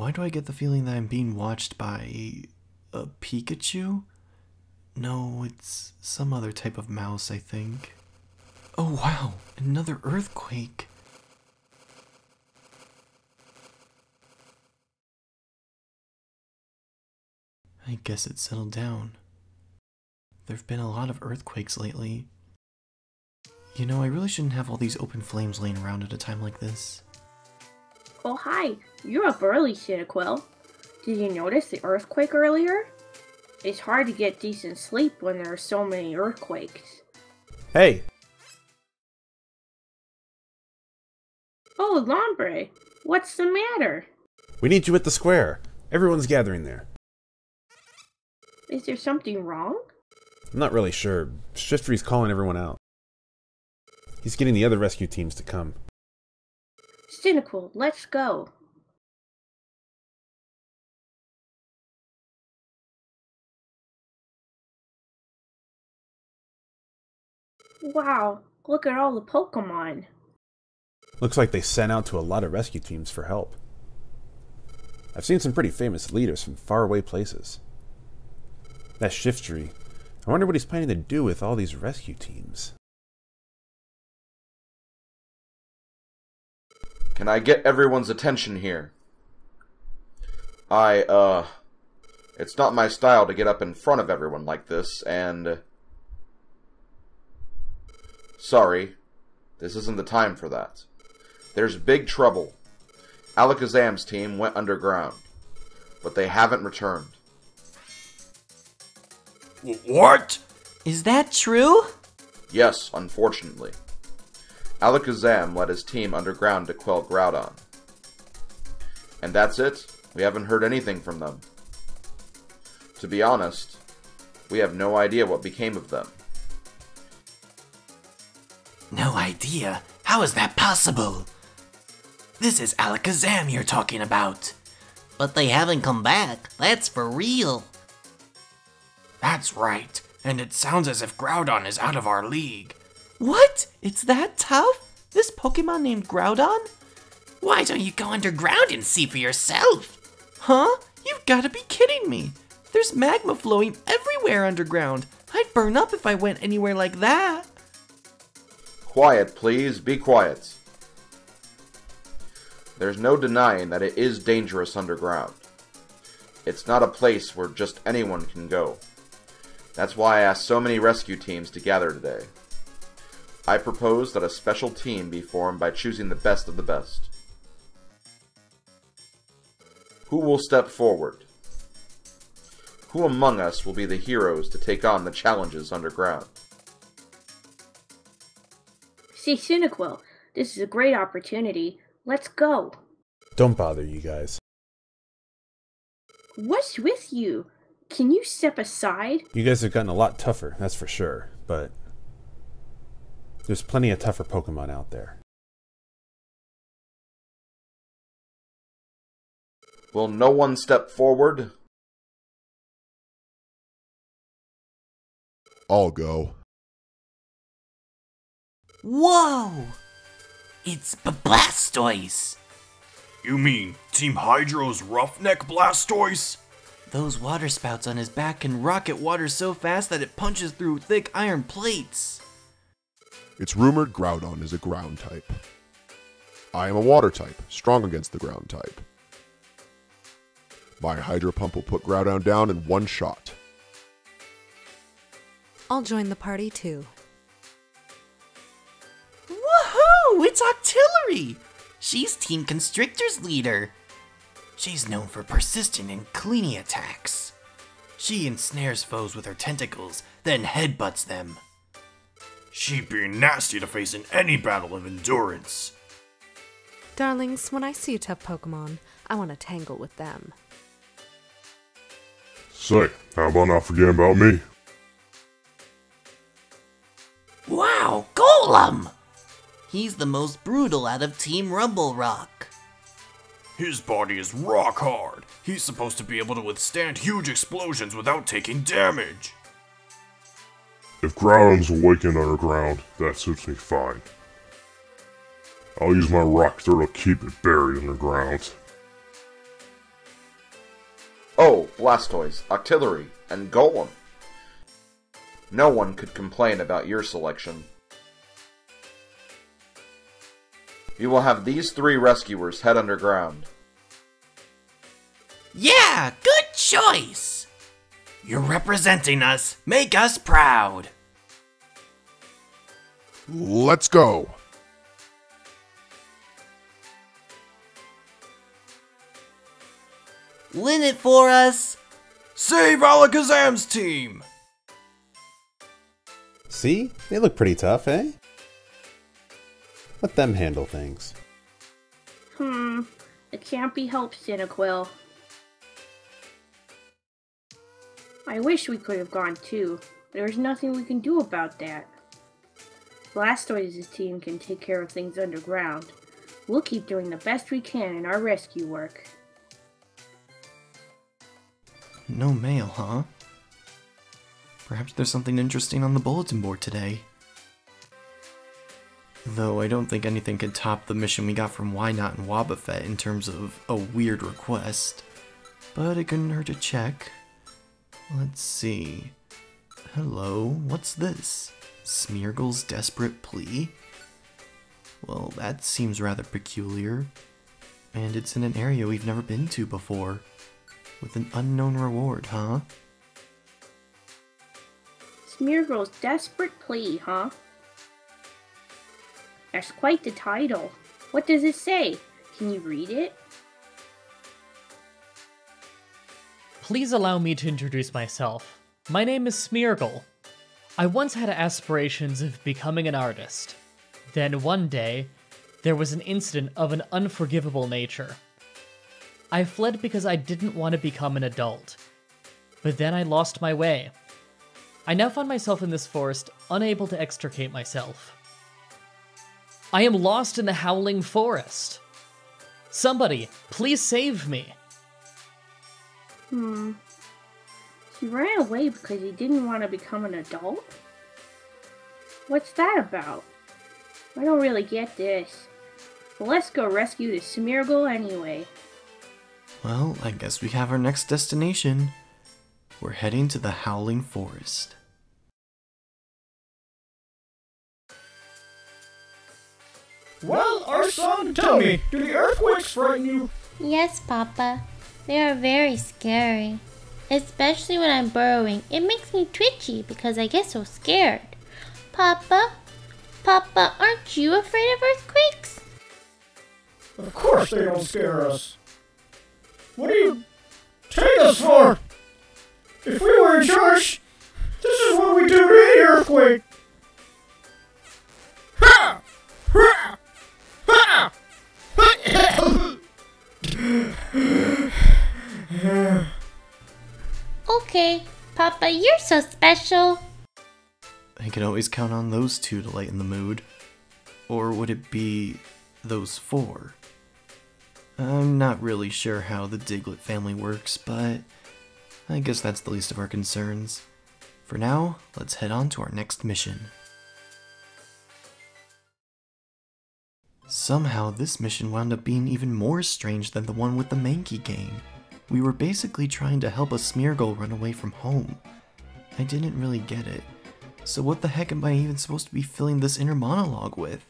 Why do I get the feeling that I'm being watched by a Pikachu? No, it's some other type of mouse, I think. Oh wow, another earthquake! I guess it settled down. There've been a lot of earthquakes lately. You know, I really shouldn't have all these open flames laying around at a time like this. Oh hi, you're up early, Cyndaquil. Did you notice the earthquake earlier? It's hard to get decent sleep when there are so many earthquakes. Hey! Oh, Lombre, what's the matter? We need you at the square. Everyone's gathering there. Is there something wrong? I'm not really sure. Shiftry's calling everyone out. He's getting the other rescue teams to come. Cyndaquil, let's go. Wow, look at all the Pokémon. Looks like they sent out to a lot of rescue teams for help. I've seen some pretty famous leaders from faraway places. That Shiftry, I wonder what he's planning to do with all these rescue teams. Can I get everyone's attention here? It's not my style to get up in front of everyone like this, and... Sorry, this isn't the time for that. There's big trouble. Alakazam's team went underground, but they haven't returned. What? Is that true? Yes, unfortunately. Alakazam led his team underground to quell Groudon. And that's it. We haven't heard anything from them. To be honest, we have no idea what became of them. No idea? How is that possible? This is Alakazam you're talking about. But they haven't come back. That's for real. That's right, and it sounds as if Groudon is out of our league. What? It's that tough? This Pokemon named Groudon? Why don't you go underground and see for yourself? Huh? You've got to be kidding me. There's magma flowing everywhere underground. I'd burn up if I went anywhere like that. Quiet, please. Be quiet. There's no denying that it is dangerous underground. It's not a place where just anyone can go. That's why I asked so many rescue teams to gather today. I propose that a special team be formed by choosing the best of the best. Who will step forward? Who among us will be the heroes to take on the challenges underground? See, Cyndaquil, this is a great opportunity. Let's go. Don't bother, you guys. What's with you? Can you step aside? You guys have gotten a lot tougher, that's for sure, but there's plenty of tougher Pokemon out there. Will no one step forward? I'll go. Whoa! It's Blastoise! You mean Team Hydro's Roughneck Blastoise? Those water spouts on his back can rocket water so fast that it punches through thick iron plates. It's rumored Groudon is a ground type. I am a water type, strong against the ground type. My Hydro Pump will put Groudon down in one shot. I'll join the party too. Woohoo! It's Octillery! She's Team Constrictor's leader. She's known for persistent and cleaning attacks. She ensnares foes with her tentacles, then headbutts them. She'd be nasty to face in any battle of endurance. Darlings, when I see tough Pokemon, I want to tangle with them. Say, how about not forgetting about me? Wow, Golem! He's the most brutal out of Team Rumble Rock. His body is rock hard. He's supposed to be able to withstand huge explosions without taking damage. If Groudon's awakened underground, that suits me fine. I'll use my rock turtle to keep it buried underground. Oh, Blastoise, Octillery, and Golem. No one could complain about your selection. You will have these three rescuers head underground. Yeah, good choice! You're representing us. Make us proud. Let's go. Win it for us. Save Alakazam's team. See? They look pretty tough, eh? Let them handle things. It can't be helped, Cyndaquil. I wish we could have gone too. There's nothing we can do about that. Blastoise's team can take care of things underground. We'll keep doing the best we can in our rescue work. No mail, huh? Perhaps there's something interesting on the bulletin board today. Though I don't think anything could top the mission we got from Why Not and Wobbuffet in terms of a weird request. But it couldn't hurt to check. Let's see. Hello, what's this? Smeargle's desperate plea? Well, that seems rather peculiar. And it's in an area we've never been to before. With an unknown reward, huh? Smeargle's desperate plea, huh? That's quite the title. What does it say? Can you read it? Please allow me to introduce myself. My name is Smeargle. I once had aspirations of becoming an artist. Then one day, there was an incident of an unforgivable nature. I fled because I didn't want to become an adult. But then I lost my way. I now find myself in this forest, unable to extricate myself. I am lost in the Howling Forest. Somebody, please save me! He ran away because he didn't want to become an adult? What's that about? I don't really get this. Well, let's go rescue the Smeargle anyway. Well, I guess we have our next destination. We're heading to the Howling Forest. Well, our son, tell me, do the earthquakes frighten you? Yes, Papa. They are very scary. Especially when I'm burrowing. It makes me twitchy because I get so scared. Papa, aren't you afraid of earthquakes? Of course they don't scare us. What do you take us for? If we were in charge, this is what we do to any earthquake. Ha! Ha! Ha! Ha! Okay, Papa, you're so special. I can always count on those two to lighten the mood. Or would it be those four? I'm not really sure how the Diglett family works, but I guess that's the least of our concerns. For now, let's head on to our next mission. Somehow this mission wound up being even more strange than the one with the Mankey game. We were basically trying to help a Smeargle run away from home. I didn't really get it. So what the heck am I even supposed to be filling this inner monologue with?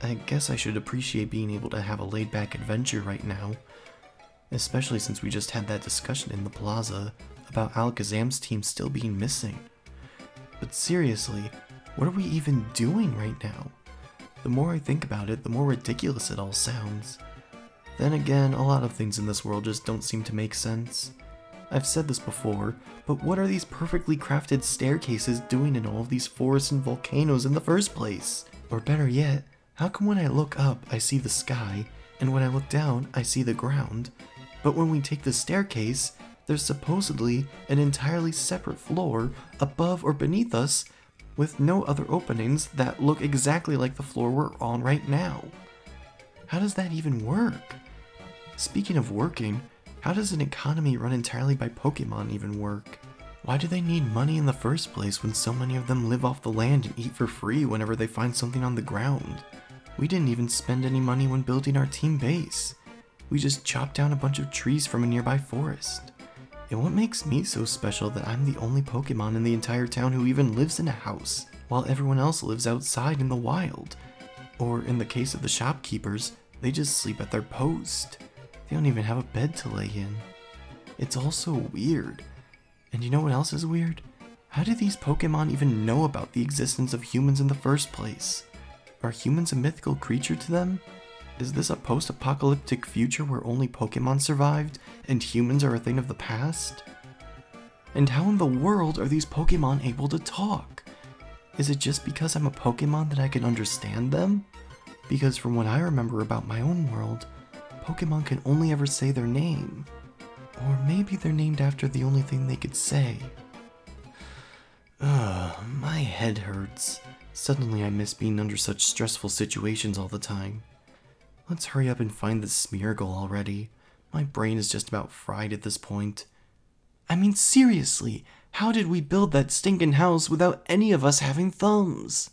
I guess I should appreciate being able to have a laid-back adventure right now. Especially since we just had that discussion in the plaza about Alakazam's team still being missing. But seriously, what are we even doing right now? The more I think about it, the more ridiculous it all sounds. Then again, a lot of things in this world just don't seem to make sense. I've said this before, but what are these perfectly crafted staircases doing in all of these forests and volcanoes in the first place? Or better yet, how come when I look up, I see the sky, and when I look down, I see the ground, but when we take the staircase, there's supposedly an entirely separate floor above or beneath us with no other openings that look exactly like the floor we're on right now. How does that even work? Speaking of working, how does an economy run entirely by Pokémon even work? Why do they need money in the first place when so many of them live off the land and eat for free whenever they find something on the ground? We didn't even spend any money when building our team base. We just chopped down a bunch of trees from a nearby forest. And what makes me so special that I'm the only Pokemon in the entire town who even lives in a house, while everyone else lives outside in the wild? Or in the case of the shopkeepers, they just sleep at their post. They don't even have a bed to lay in. It's all so weird. And you know what else is weird? How do these Pokemon even know about the existence of humans in the first place? Are humans a mythical creature to them? Is this a post-apocalyptic future where only Pokemon survived and humans are a thing of the past? And how in the world are these Pokemon able to talk? Is it just because I'm a Pokemon that I can understand them? Because from what I remember about my own world, Pokemon can only ever say their name. Or maybe they're named after the only thing they could say. Ugh, my head hurts. Suddenly I miss being under such stressful situations all the time. Let's hurry up and find the Smeargle already. My brain is just about fried at this point. I mean seriously, how did we build that stinking house without any of us having thumbs?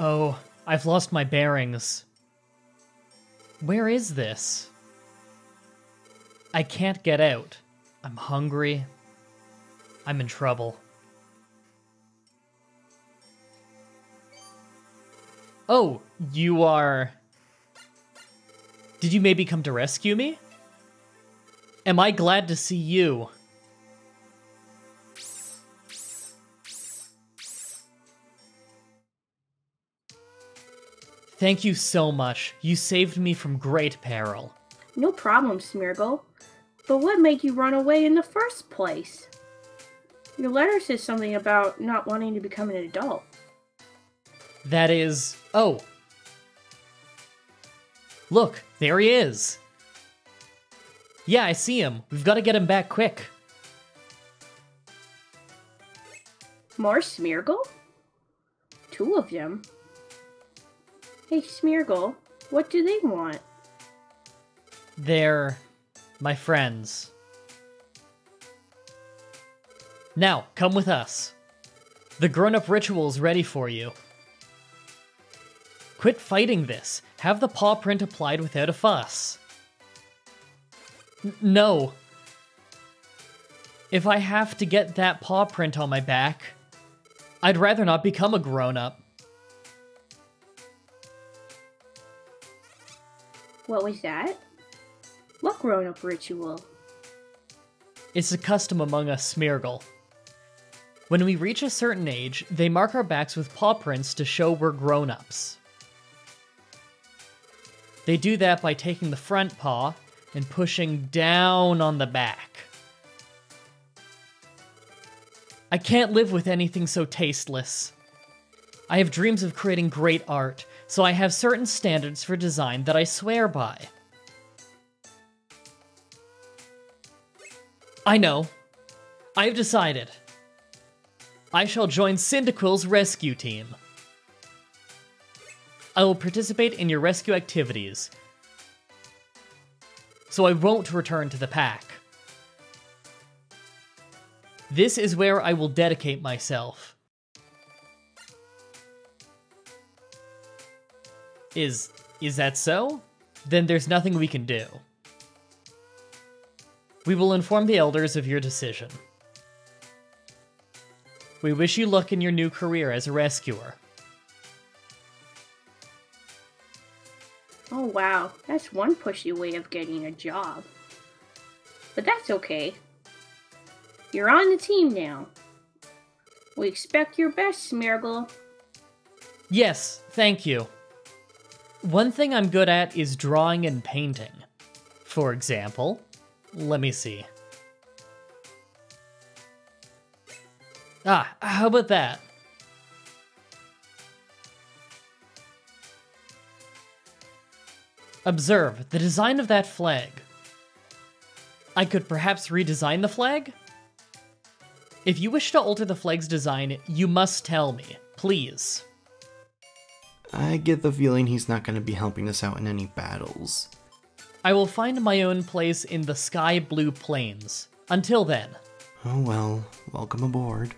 Oh, I've lost my bearings. Where is this? I can't get out. I'm hungry. I'm in trouble. Oh, you are... Did you maybe come to rescue me? Am I glad to see you? Thank you so much. You saved me from great peril. No problem, Smeargle. But what made you run away in the first place? Your letter says something about not wanting to become an adult. That is... Oh! Look, there he is! Yeah, I see him. We've got to get him back quick. More Smeargle? Two of them? Hey, Smeargle, what do they want? They're... my friends. Now, come with us. The grown-up ritual's ready for you. Quit fighting this. Have the paw print applied without a fuss. No. If I have to get that paw print on my back, I'd rather not become a grown-up. What was that? What grown-up ritual? It's a custom among us Smeargle. When we reach a certain age, they mark our backs with paw prints to show we're grown-ups. They do that by taking the front paw and pushing down on the back. I can't live with anything so tasteless. I have dreams of creating great art, so I have certain standards for design that I swear by. I know. I have decided. I shall join Cyndaquil's rescue team. I will participate in your rescue activities, so I won't return to the pack. This is where I will dedicate myself. Is that so? Then there's nothing we can do. We will inform the elders of your decision. We wish you luck in your new career as a rescuer. Oh wow, that's one pushy way of getting a job. But that's okay. You're on the team now. We expect your best, Smeargle. Yes, thank you. One thing I'm good at is drawing and painting. For example, let me see. Ah, how about that? Observe the design of that flag. I could perhaps redesign the flag? If you wish to alter the flag's design, you must tell me, please. I get the feeling he's not going to be helping us out in any battles. I will find my own place in the sky blue plains. Until then. Oh well, welcome aboard.